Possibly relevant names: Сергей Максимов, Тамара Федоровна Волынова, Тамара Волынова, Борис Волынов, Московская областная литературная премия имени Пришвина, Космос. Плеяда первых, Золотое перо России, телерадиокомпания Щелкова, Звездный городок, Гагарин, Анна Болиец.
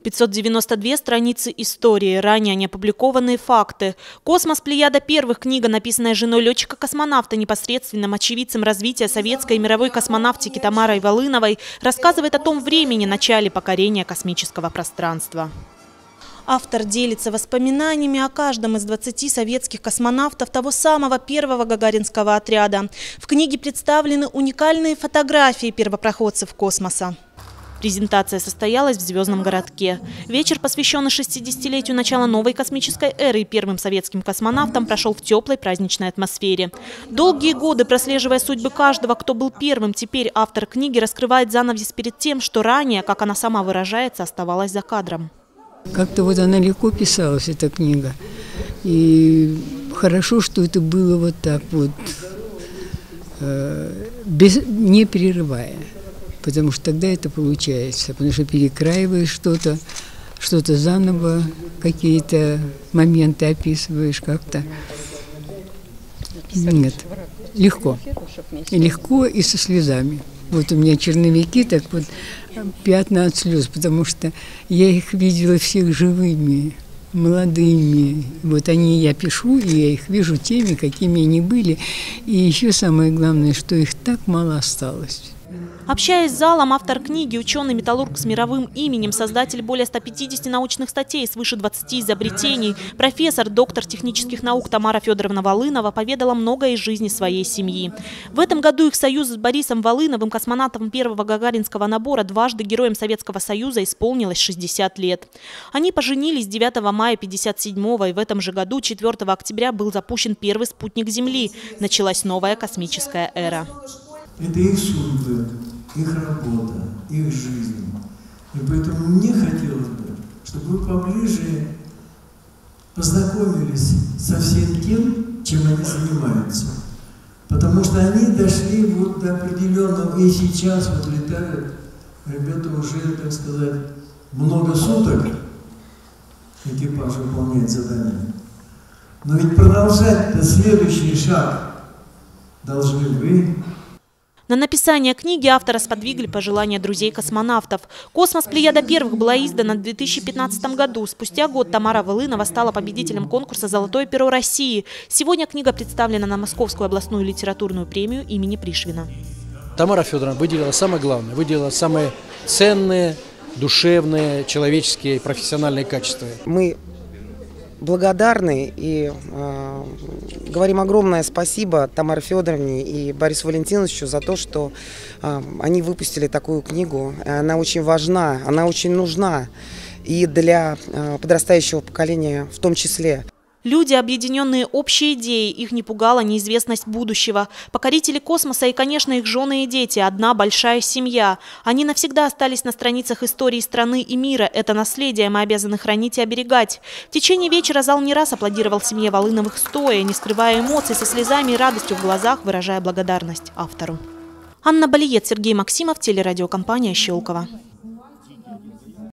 592 страницы истории, ранее не опубликованные факты. «Космос. Плеяда первых» – книга, написанная женой летчика-космонавта, непосредственным очевидцем развития советской и мировой космонавтики Тамарой Волыновой, рассказывает о том времени, начале покорения космического пространства. Автор делится воспоминаниями о каждом из 20 советских космонавтов того самого первого гагаринского отряда. В книге представлены уникальные фотографии первопроходцев космоса. Презентация состоялась в Звездном городке. Вечер, посвященный 60-летию начала новой космической эры и первым советским космонавтам, прошел в теплой праздничной атмосфере. Долгие годы, прослеживая судьбы каждого, кто был первым, теперь автор книги раскрывает занавес перед тем, что ранее, как она сама выражается, оставалась за кадром. Как-то вот она легко писалась, эта книга. И хорошо, что это было вот так вот, не перерывая. Потому что тогда это получается, потому что перекраиваешь что-то, что-то заново, какие-то моменты описываешь как-то. Нет, легко. Легко и со слезами. Вот у меня черновики, так вот пятна от слез, потому что я их видела всех живыми, молодыми. Вот они, я пишу, и я их вижу теми, какими они были. И еще самое главное, что их так мало осталось. Общаясь с залом, автор книги, ученый-металлург с мировым именем, создатель более 150 научных статей, свыше 20 изобретений, профессор, доктор технических наук Тамара Федоровна Волынова поведала многое из жизни своей семьи. В этом году их союз с Борисом Волыновым, космонавтом первого гагаринского набора, дважды Героем Советского Союза, исполнилось 60 лет. Они поженились 9 мая 1957-го, и в этом же году, 4 октября, был запущен первый спутник Земли. Началась новая космическая эра. Это их сундук, их работа, их жизнь. И поэтому мне хотелось бы, чтобы вы поближе познакомились со всем тем, чем они занимаются. Потому что они дошли вот до определенного, и сейчас вот летают, ребята уже, так сказать, много суток экипаж выполняет задание. Но ведь продолжать-то следующий шаг должны вы. На написание книги автора сподвигли пожелания друзей-космонавтов. «Космос. Плеяда первых» была издана в 2015 году. Спустя год Тамара Волынова стала победителем конкурса «Золотое перо России». Сегодня книга представлена на Московскую областную литературную премию имени Пришвина. Тамара Федоровна выделила самое главное, выделила самые ценные, душевные, человеческие и профессиональные качества. Мы благодарны и говорим огромное спасибо Тамаре Федоровне и Борису Валентиновичу за то, что они выпустили такую книгу. Она очень важна, она очень нужна и для подрастающего поколения в том числе. Люди, объединенные общей идеей, их не пугала неизвестность будущего. Покорители космоса и, конечно, их жены и дети – одна большая семья. Они навсегда остались на страницах истории страны и мира. Это наследие мы обязаны хранить и оберегать. В течение вечера зал не раз аплодировал семье Волыновых стоя, не скрывая эмоций, со слезами и радостью в глазах, выражая благодарность автору. Анна Болиец, Сергей Максимов, телерадиокомпания «Щелкова».